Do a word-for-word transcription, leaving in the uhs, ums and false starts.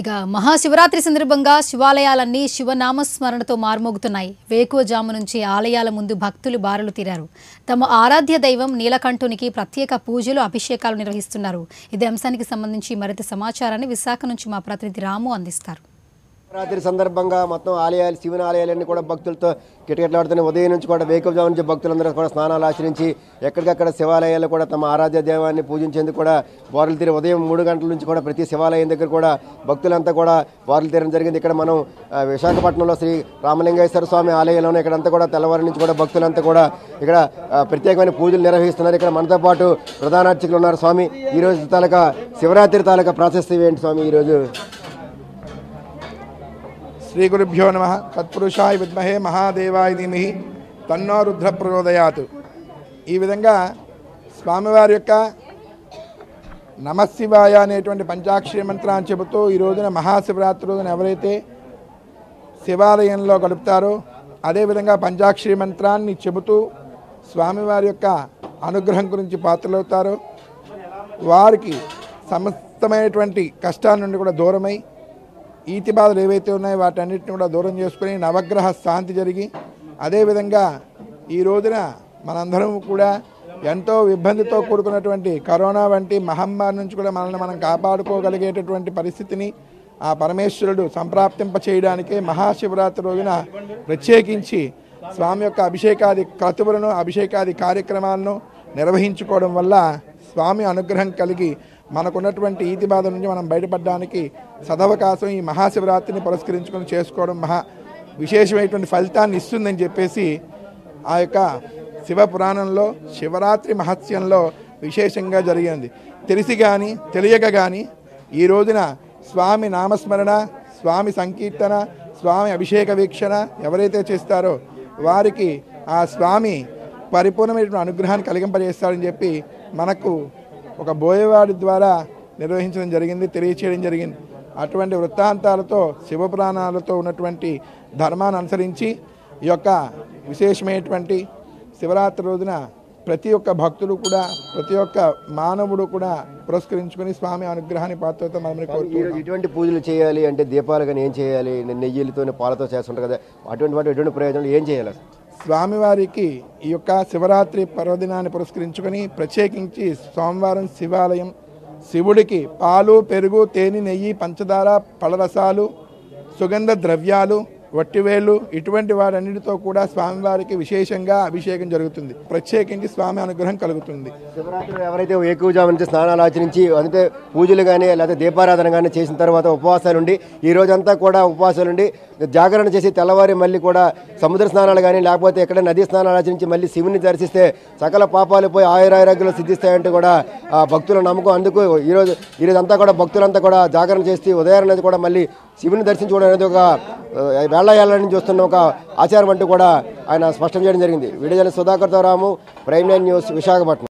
ఇక మహాశివరాత్రి సందర్భంగా శివాలయాలన్నీ శివనామస్మరణ తో మార్మోగుతున్నాయి। వేకువజాము నుంచి ఆలయాల ముందు భక్తులు బారులు తీరారు। తమ ఆరాధ్య దైవం నీలకంఠునికి ప్రత్యేక పూజలు అభిషేకాలు నిర్వహిస్తున్నారు। ఇదే అంశానికి సంబంధించి మరింత సమాచారాన్ని విశాఖ నుంచి మా ప్రతినిధి రాము అందిస్తారు। రాత్రి సందర్భంగా మొత్తం ఆలయాలు శివన ఆలయాలన్నీ కూడా భక్తులతో కిటకిటలాడుతున్న ఉదయం నుంచి కూడా వేకువజాము నుంచి భక్తులందరూ కూడా స్నానాలు ఆచరించి ఎక్కడికక్కడ శివాలయాల్లో కూడా తమ ఆరాధ్య దైవాన్ని పూజించేందుకు కూడా వారులు తీరి ఉదయం మూడు గంటల నుంచి కూడా ప్రతి శివాలయం దగ్గర కూడా భక్తులంతా కూడా వారులు తీరడం జరిగింది। ఇక్కడ మనం విశాఖపట్నంలో శ్రీ రామలింగేశ్వర స్వామి ఆలయంలోనే ఇక్కడంతా కూడా తెల్లవారి నుంచి కూడా భక్తులంతా కూడా ఇక్కడ ప్రత్యేకమైన పూజలు నిర్వహిస్తున్నారు। ఇక్కడ మనతో పాటు ప్రధాన అర్చకులు ఉన్నారు। స్వామి, ఈరోజు తాలూకా శివరాత్రి తాలూకా ప్రాశస్త్యం ఏంటి స్వామి? ఈరోజు श्री गुरुभ्यो नमः। तत्पुरुषाय विद्महे महादेवाय धीमहि तन्नो रुद्र प्रचोदयात्। ई विधंगा स्वामिवारि योक्क नमः शिवाय अनेटुवंटि पंचाक्षरी मंत्रान्नि चेप्पुतू ई रोजुन महाशिवरात्रि रोजुन एवरैते शिवालयंलो गडुपुतारो अदे विधंगा पंचाक्षरी मंत्रान्नि चेप्पुतू स्वामिवारि योक्क अनुग्रहं गुरिंचि पात्रलौतारो। वारिकि समस्तमैनटुवंटि कष्टाल नुंडि कूडा दूरमै ఈతి బాధలు ఏవైతే ఉన్నాయో వాటన్నిటిని కూడా దూరం చేసుకుని నవగ్రహ శాంతి జరిగి అదేవిధంగా ఈ రోజున మనందరం కూడా ఎంతో ఇబ్బందితో కూడుకున్నటువంటి కరోనా వంటి మహమ్మారి నుంచి కూడా మనల్ని మనం కాపాడుకోగలిగేటటువంటి పరిస్థితిని ఆ పరమేశ్వరుడు సంప్రాప్తింప చేయడానికే మహాశివరాత్రి రోజున ప్రత్యేకించి స్వామి యొక్క అభిషేకాది క్రతువులను అభిషేకాది కార్యక్రమాలను నిర్వహించుకోవడం వల్ల స్వామి అనుగ్రహం కలిగి మనకున్నటువంటి ఈతి బాధ నుంచి మనం బయటపడడానికి సదవకాశం ఈ మహాశివరాత్రిని పురస్కరించుకొని చేసుకోవడం మహా విశేషమైనటువంటి ఫలితాన్ని ఇస్తుందని చెప్పేసి ఆ యొక్క శివ పురాణంలో శివరాత్రి మహత్యంలో విశేషంగా జరిగింది। తెలిసి కానీ తెలియక కానీ ఈ రోజున స్వామి నామస్మరణ, స్వామి సంకీర్తన, స్వామి అభిషేక వీక్షణ ఎవరైతే చేస్తారో వారికి ఆ స్వామి పరిపూర్ణమైనటువంటి అనుగ్రహాన్ని కలిగింపజేస్తారని చెప్పి మనకు ఒక బోయవాడి ద్వారా నిర్వహించడం జరిగింది, తెలియచేయడం జరిగింది। అటువంటి వృత్తాంతాలతో శివపురాణాలతో ఉన్నటువంటి ధర్మాన్ని అనుసరించి ఈ యొక్క విశేషమైనటువంటి శివరాత్రి రోజున ప్రతి ఒక్క భక్తుడు కూడా ప్రతి ఒక్క మానవుడు కూడా పురస్కరించుకుని స్వామి అనుగ్రహాన్ని పాత్రతో మనం కోరుతున్నాం। ఇటువంటి పూజలు చేయాలి అంటే దీపాలు కానీ ఏం చేయాలి? నెయ్యిలతోనే పాలతో చేస్తుంటారు కదా, అటువంటి వాటి ఎటువంటి ప్రయోజనాలు ఏం చేయాలి? స్వామివారికి ఈ యొక్క శివరాత్రి పర్వదినాన్ని పురస్కరించుకొని ప్రత్యేకించి సోమవారం శివాలయం శివుడికి పాలు, పెరుగు, తేనె, నెయ్యి, పంచదార, పళ్ళరసాలు, సుగంధ ద్రవ్యాలు, వట్టివేలు ఇటువంటి వాటన్నిటితో కూడా స్వామివారికి విశేషంగా అభిషేకం జరుగుతుంది, ప్రత్యేకించి స్వామి అనుగ్రహం కలుగుతుంది। శివరాత్రి ఎవరైతే వేకువజాము నుంచి స్నానాలు ఆచరించి అంటే పూజలు కానీ లేదా దీపారాధన కానీ చేసిన తర్వాత ఉపవాసాలుండి ఈ రోజంతా కూడా ఉపవాసాలుండి జాగరణ చేసి తెల్లవారి మళ్ళీ కూడా సముద్ర స్నానాలు కానీ లేకపోతే ఎక్కడ నదీ స్నానాలు ఆచరించి మళ్ళీ శివుని దర్శిస్తే సకల పాపాలు పోయి ఆయురారోగ్యాలు సిద్ధిస్తాయంటే కూడా ఆ భక్తుల నమ్మకం। అందుకు ఈరోజు ఈరోజంతా కూడా భక్తులంతా కూడా జాగరణ చేసి ఉదయం అనేది కూడా మళ్ళీ శివుని దర్శించుకోవడం అనేది ఒక వేళయాల నుంచి వస్తున్న ఒక ఆచారం అంటూ కూడా ఆయన స్పష్టం చేయడం జరిగింది। విడుదల సుధాకర్తో Ramu, prime nine news, Visakhapatnam.